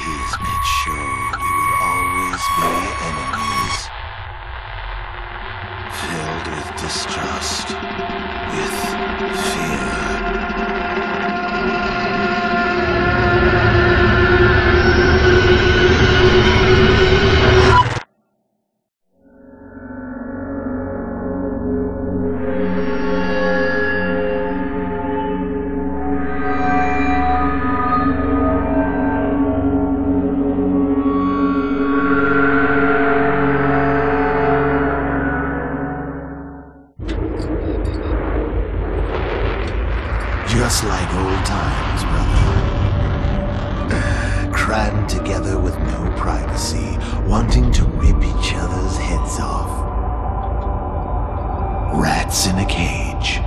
He's made sure we would always be enemies. Filled with distrust, with just like old times, brother. Crammed together with no privacy, wanting to rip each other's heads off. Rats in a cage.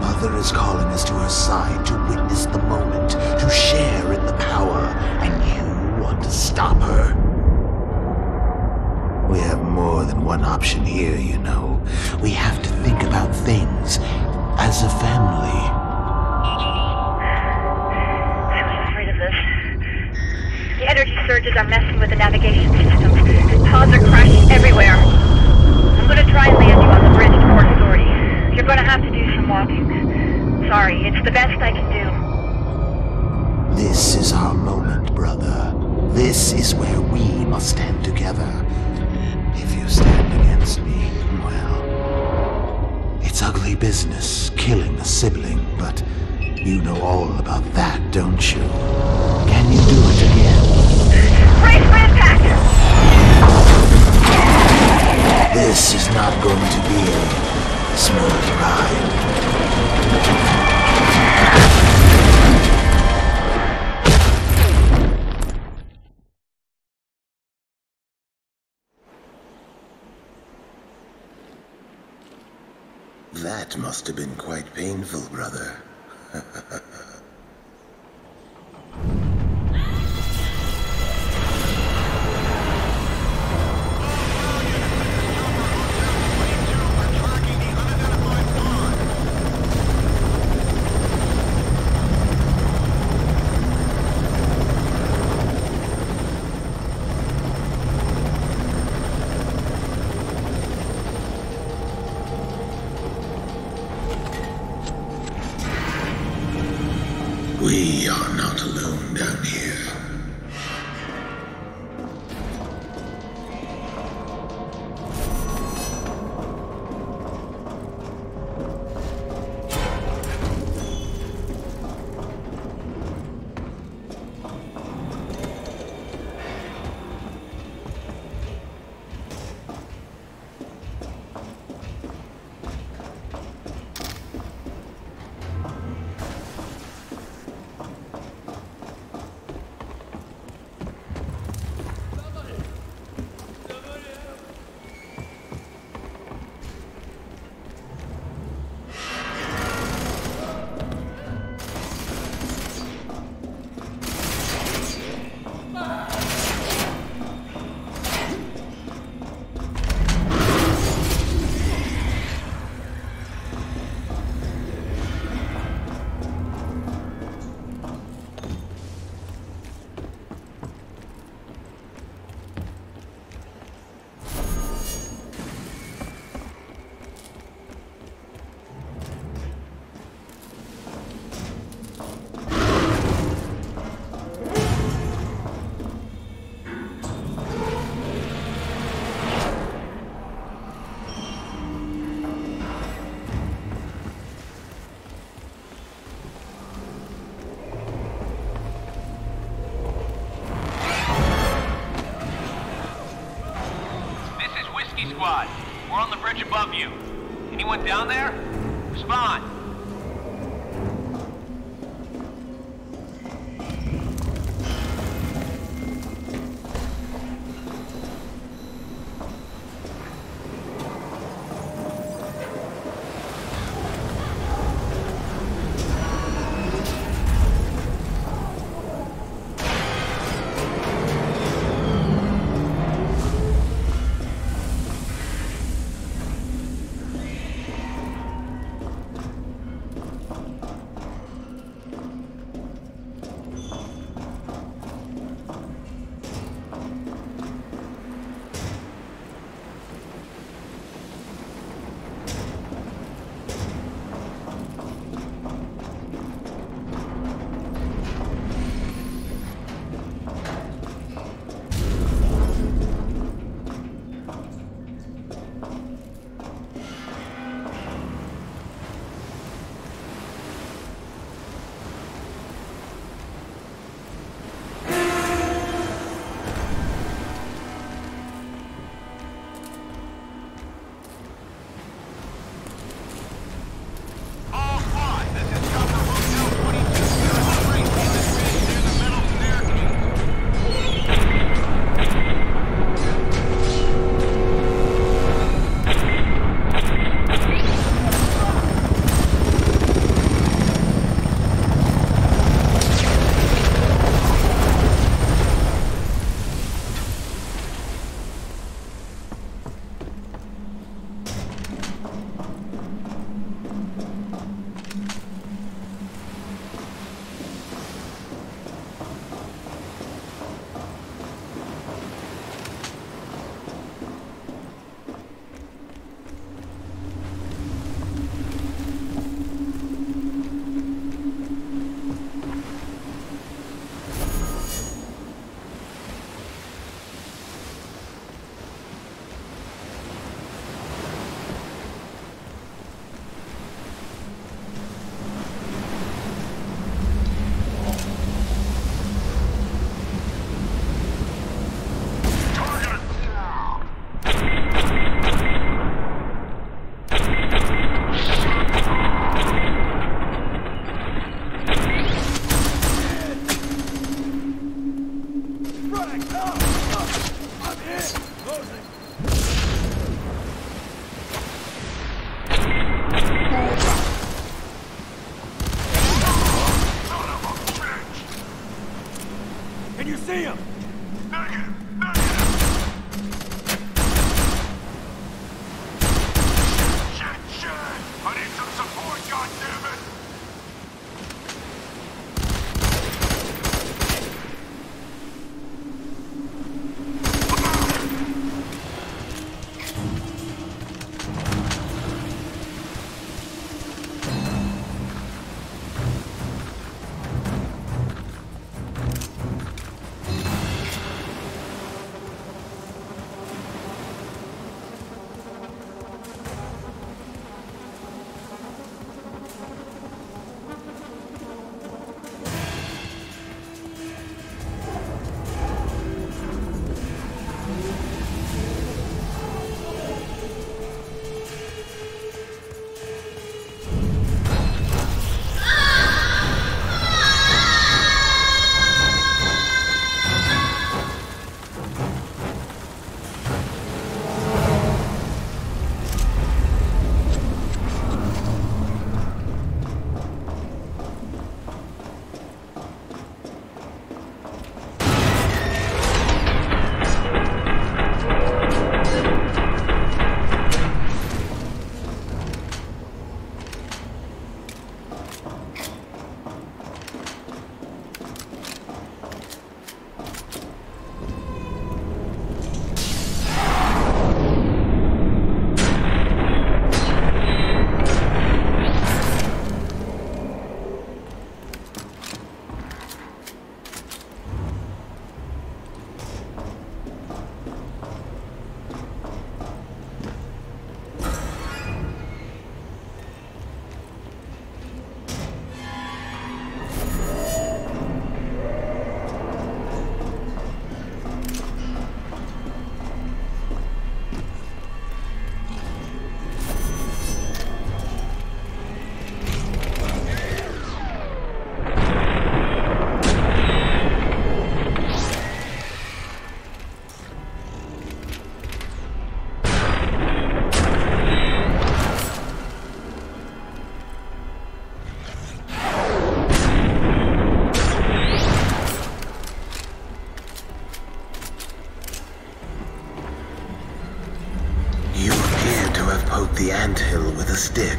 Mother is calling us to her side to witness the moment, to share in the power, and you want to stop her. We have more than one option here, you know. We have to think about things. As a family. I'm afraid of this. The energy surges are messing with the navigation systems, and pods are crashing everywhere. I'm gonna try and land you on the bridge to Port Authority. You're gonna have to do some walking. Sorry, it's the best I can do. This is our moment, brother. This is where we must stand together. If you stand against me, well... it's ugly business, killing a sibling, but you know all about that, don't you? Can you do it again? Brace for impact! This is not going to be a smooth ride. That must have been quite painful, brother. We are not alone down here. Squad, we're on the bridge above you. Anyone down there? Respond. Can you see him? The anthill with a stick.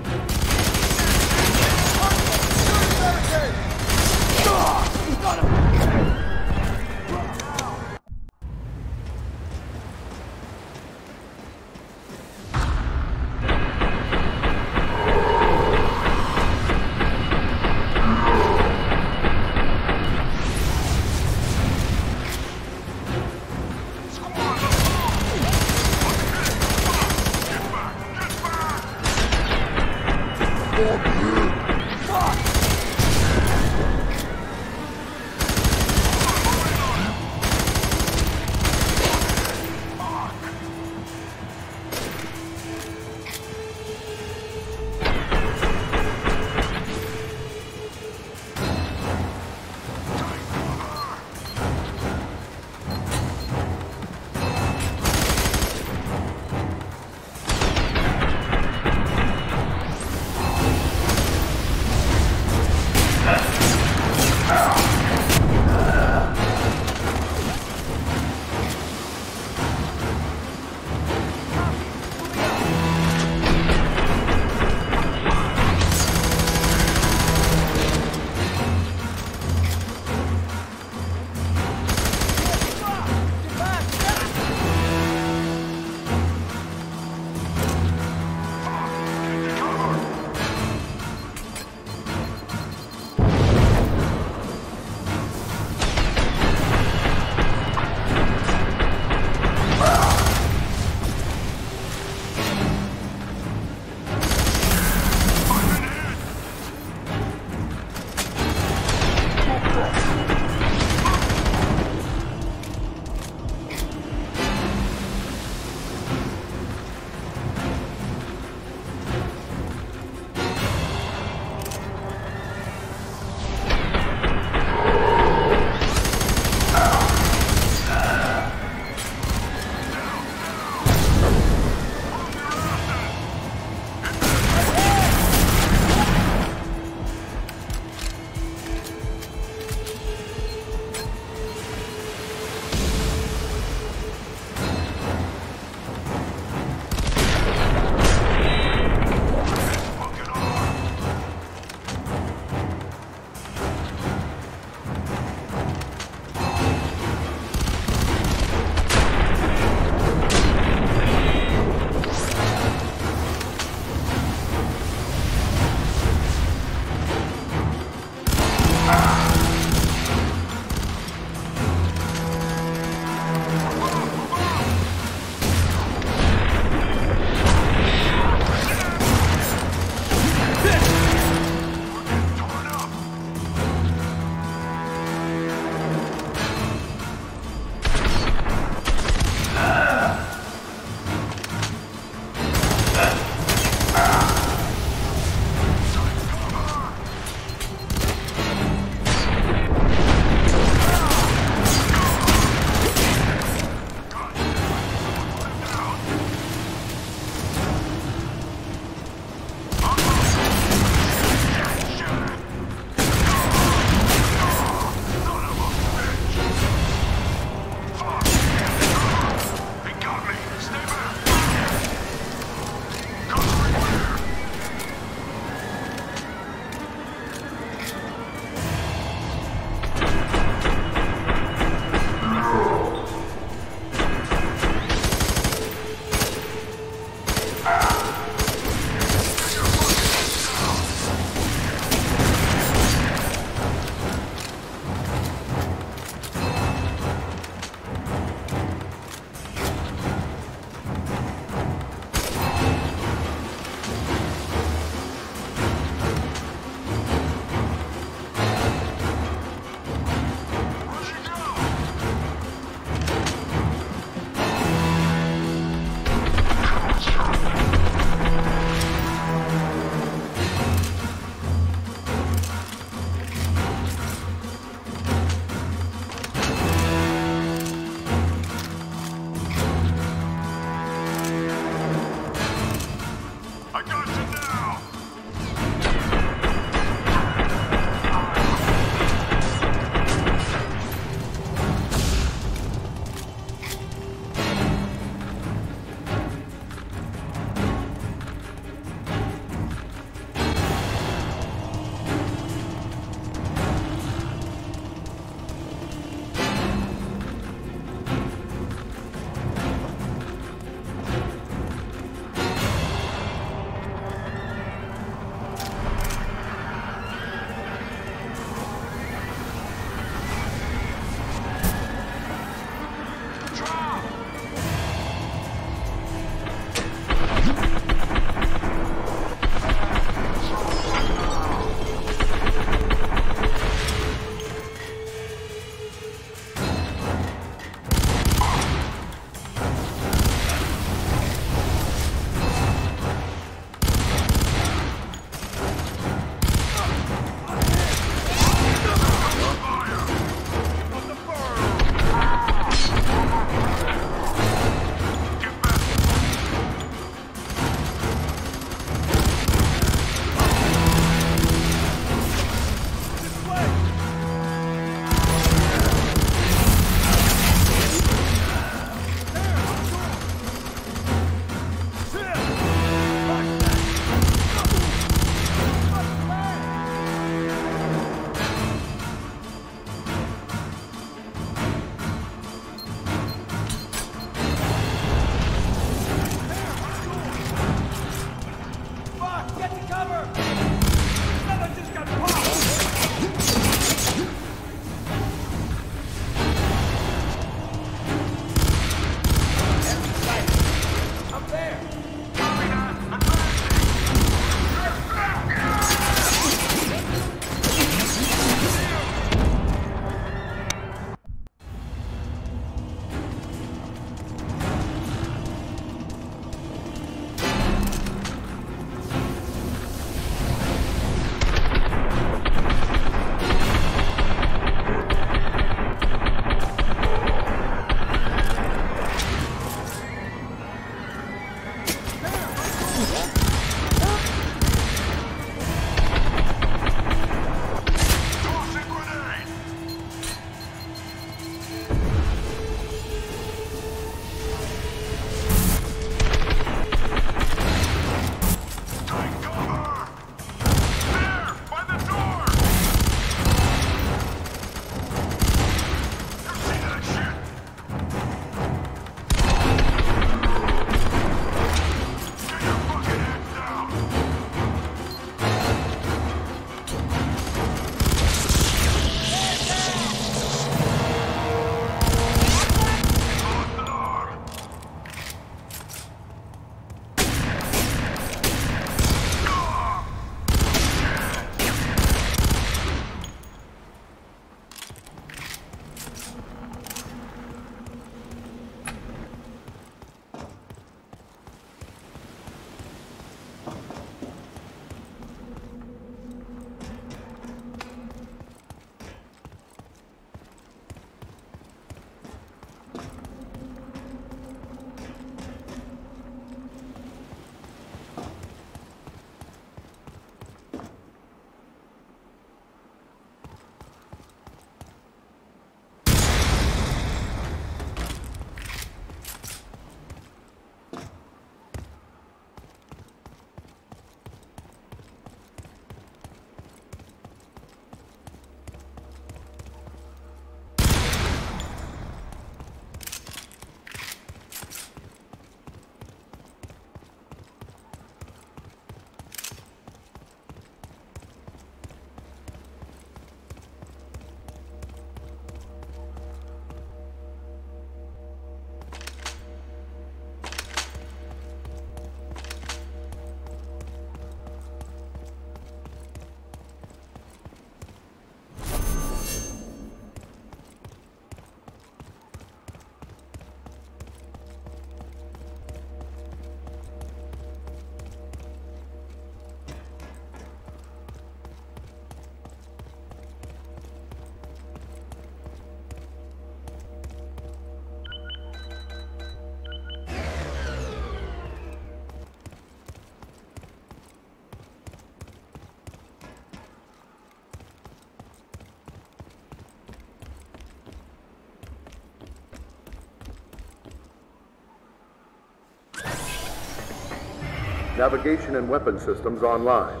Navigation and weapon systems online.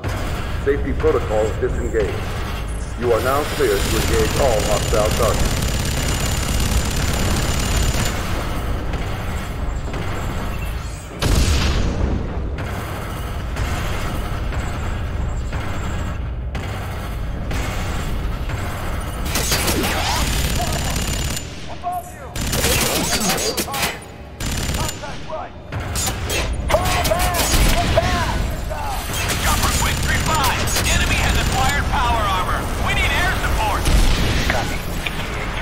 Safety protocols disengaged. You are now cleared to engage all hostile targets. Enemy has acquired power armor. We need air support. Copy.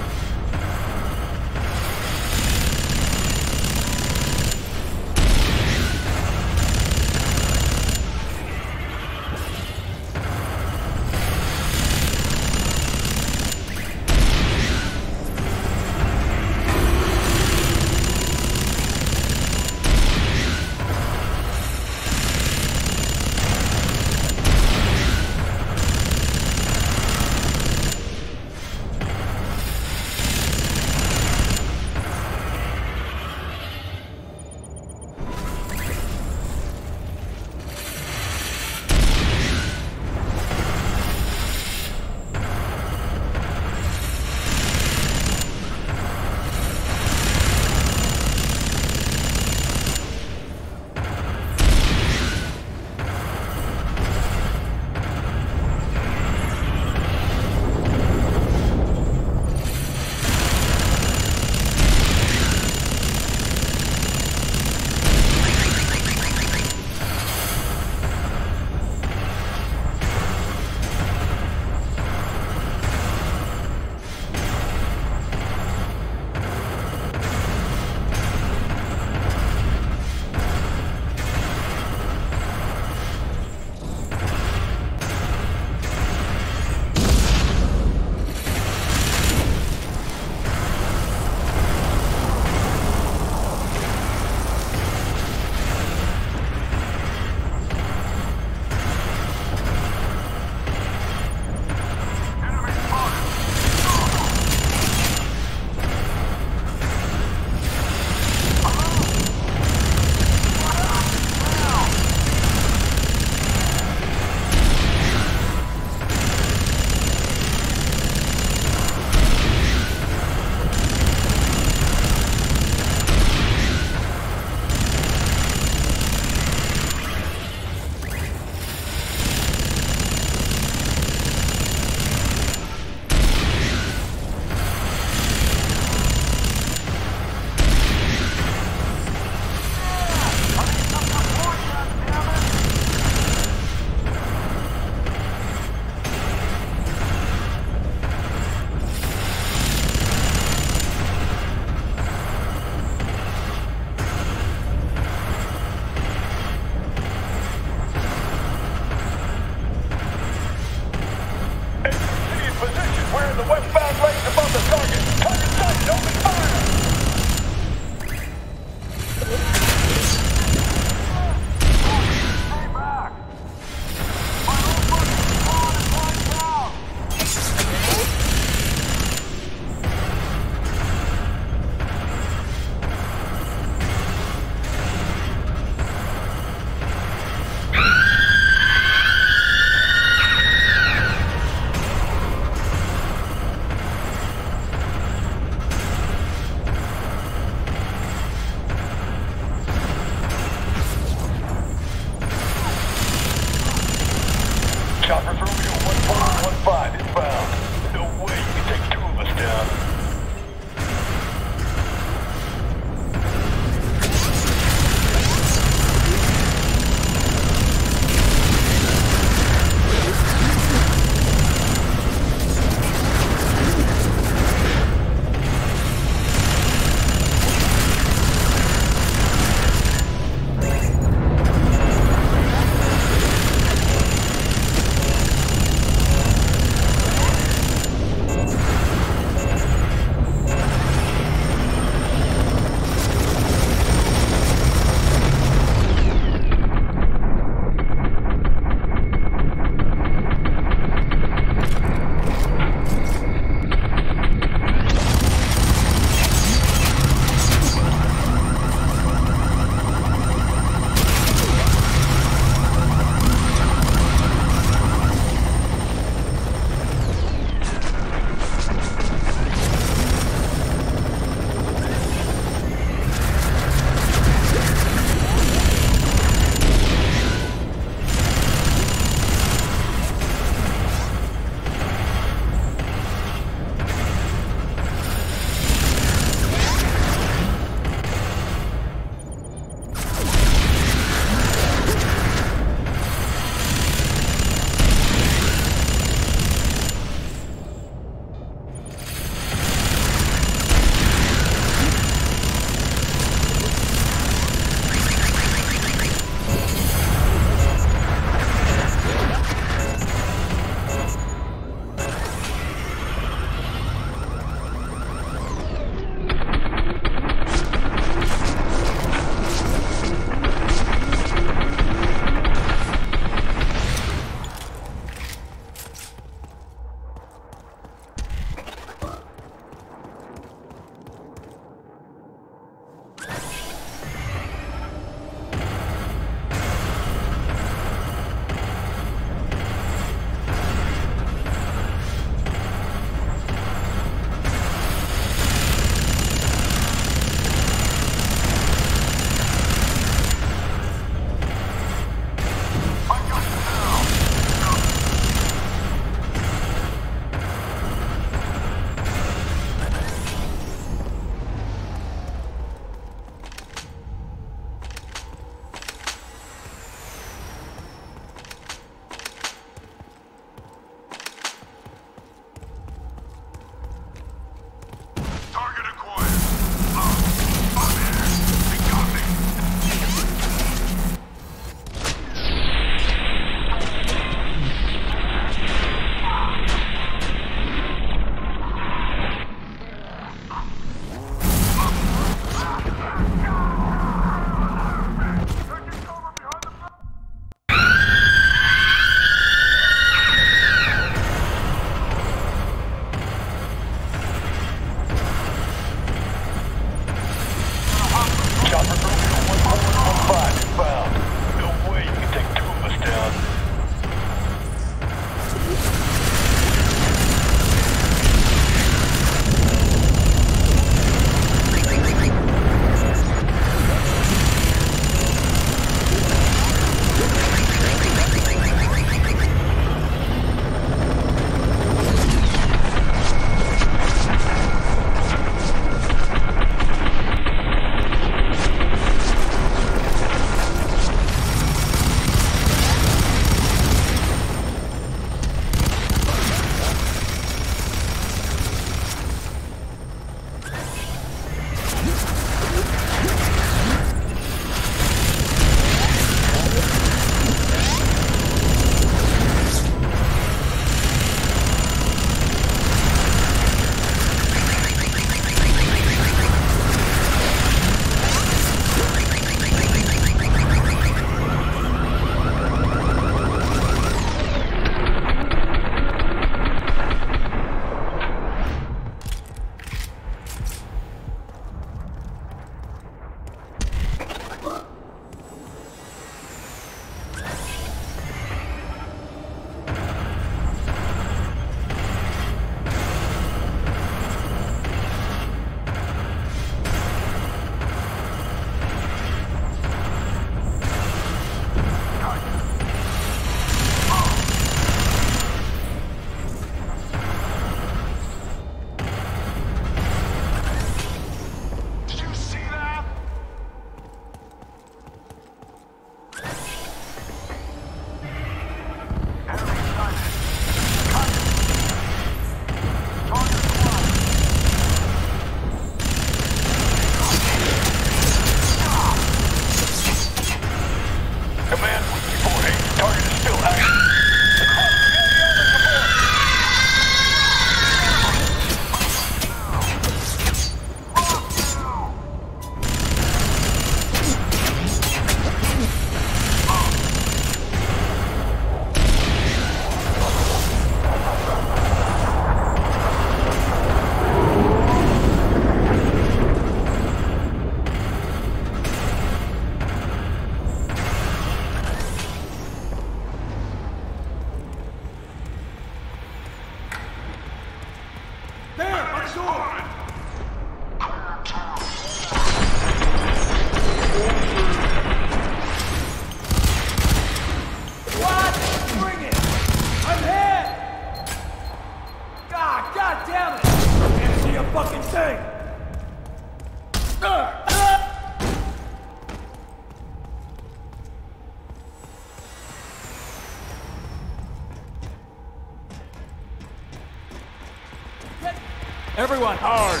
Everyone hard!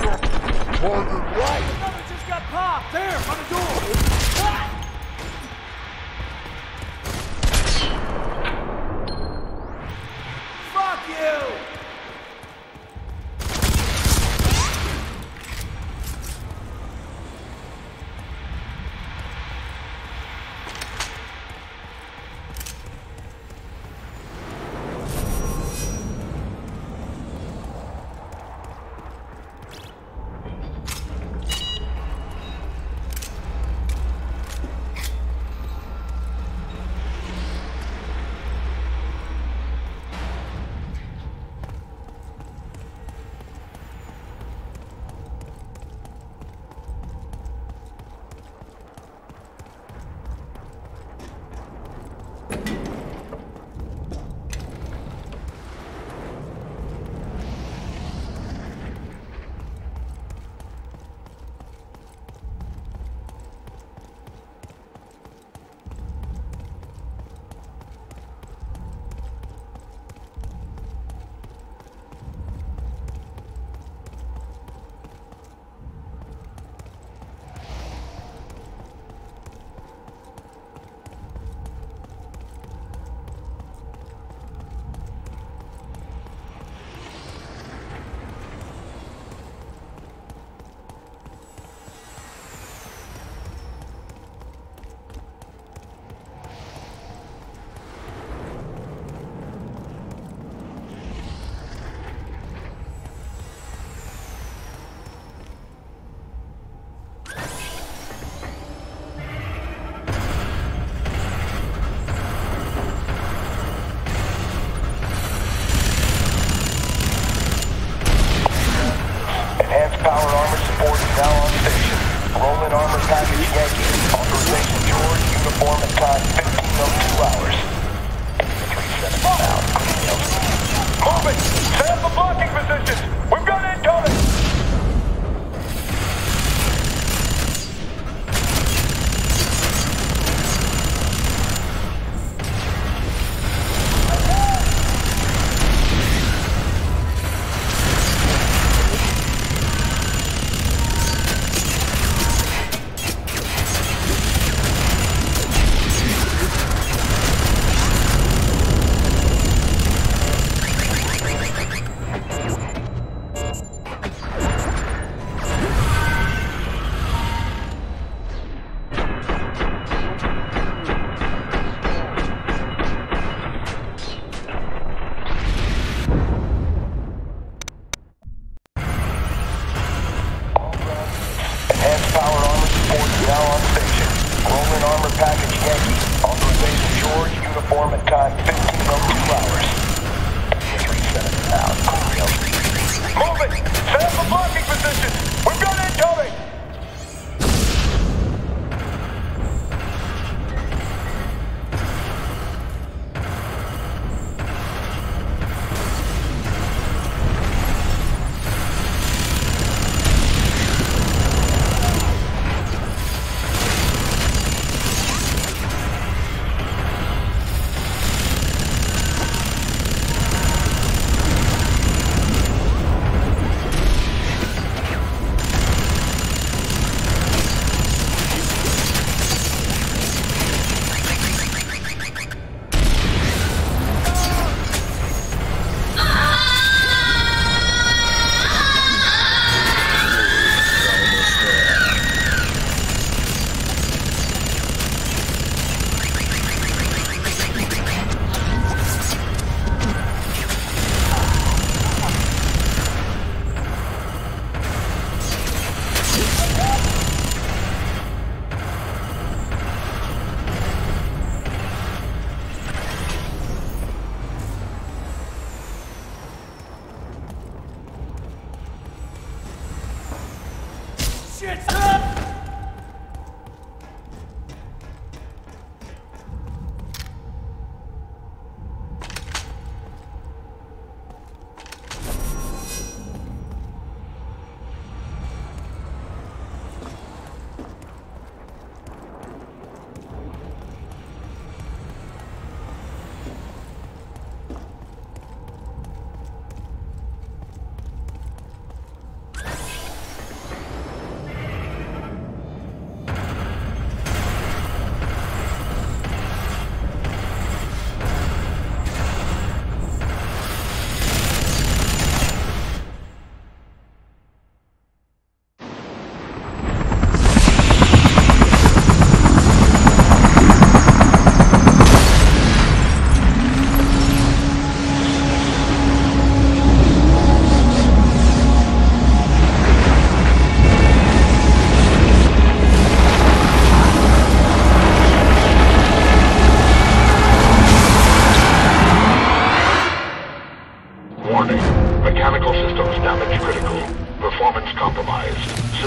Target right! Another just got popped! There, on the door! Fuck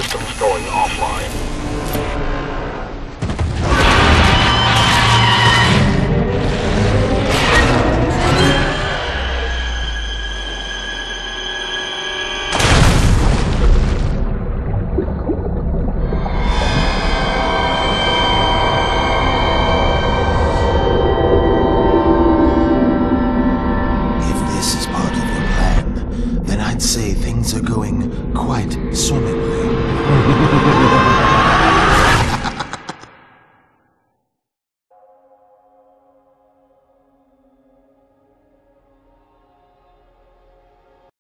Systems going offline.